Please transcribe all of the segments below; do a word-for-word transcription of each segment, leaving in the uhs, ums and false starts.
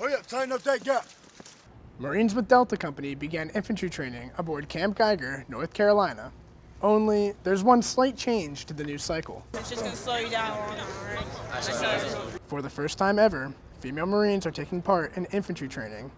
Hurry up, tighten up that gap. Marines with Delta Company began infantry training aboard Camp Geiger, North Carolina. Only, there's one slight change to the new cycle. It's just gonna slow you down longer, right? For the first time ever, female Marines are taking part in infantry training.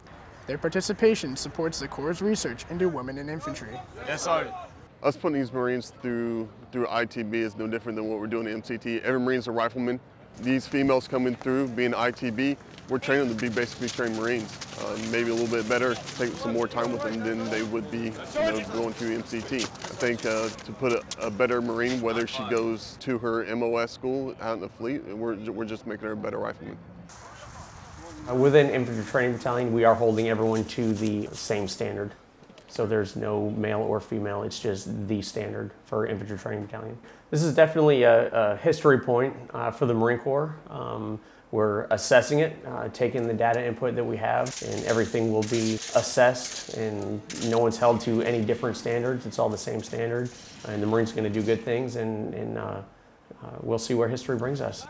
Their participation supports the Corps' research into women in infantry. Yes, sir. Us putting these Marines through through I T B is no different than what we're doing in M C T. Every Marine's a rifleman. These females coming through, being I T B, we're training them to be basically trained Marines. Uh, maybe a little bit better, take some more time with them than they would be, you know, going through M C T. I think uh, to put a, a better Marine, whether she goes to her M O S school out in the fleet, we're, we're just making her a better rifleman. Within Infantry Training Battalion, we are holding everyone to the same standard. So there's no male or female, it's just the standard for Infantry Training Battalion. This is definitely a, a history point uh, for the Marine Corps. Um, we're assessing it, uh, taking the data input that we have, and everything will be assessed, and no one's held to any different standards. It's all the same standard, and the Marines are gonna do good things, and, and uh, uh, we'll see where history brings us.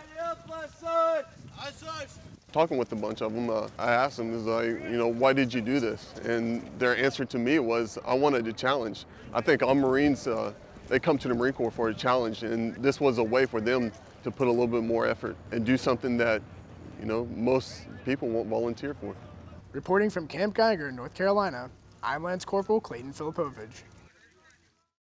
Talking with a bunch of them, uh, I asked them, is like, you know, why did you do this? And their answer to me was, I wanted a challenge. I think all Marines, uh, they come to the Marine Corps for a challenge, and this was a way for them to put a little bit more effort and do something that, you know, most people won't volunteer for. Reporting from Camp Geiger, North Carolina, I'm Lance Corporal Clayton Filipovic.